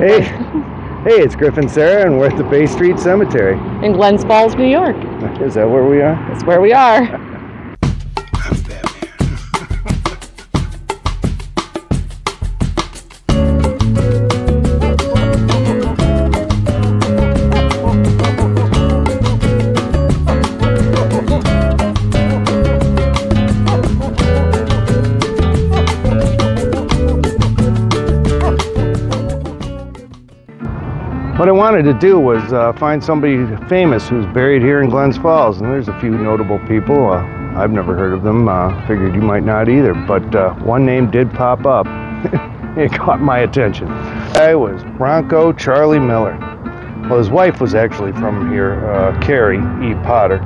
Hey, hey, it's Griff and Sarah, and we're at the Bay Street Cemetery in Glens Falls, New York. Is that where we are? That's where we are. I'm What I wanted to do was find somebody famous who's buried here in Glens Falls, and there's a few notable people. I've never heard of them. Figured you might not either, but one name did pop up. It caught my attention. I was Broncho Charlie Miller. Well, his wife was actually from here, Carrie E. Potter.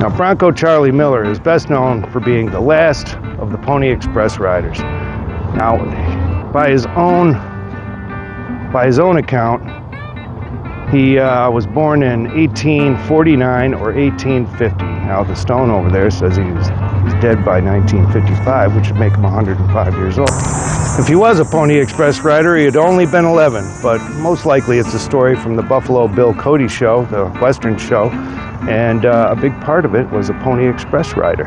Now, Broncho Charlie Miller is best known for being the last of the Pony Express riders. Now, by his own account, he was born in 1849 or 1850. Now the stone over there says he was dead by 1955, which would make him 105 years old. If he was a Pony Express rider, he had only been 11, but most likely it's a story from the Buffalo Bill Cody show, the Western show, and a big part of it was a Pony Express rider.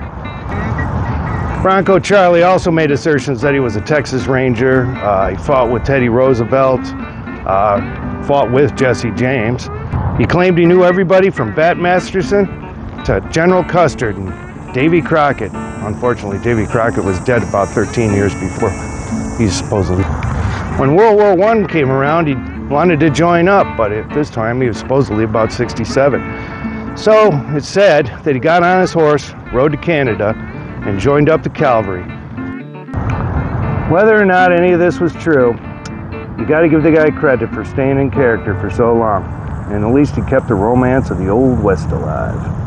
Broncho Charlie also made assertions that he was a Texas Ranger. He fought with Teddy Roosevelt. Fought with Jesse James. He claimed he knew everybody from Bat Masterson to General Custard and Davy Crockett. Unfortunately, Davy Crockett was dead about 13 years before he supposedly. When World War I came around, he wanted to join up, but at this time he was supposedly about 67. So it's said that he got on his horse, rode to Canada, and joined up the cavalry. Whether or not any of this was true, you gotta give the guy credit for staying in character for so long. And at least he kept the romance of the Old West alive.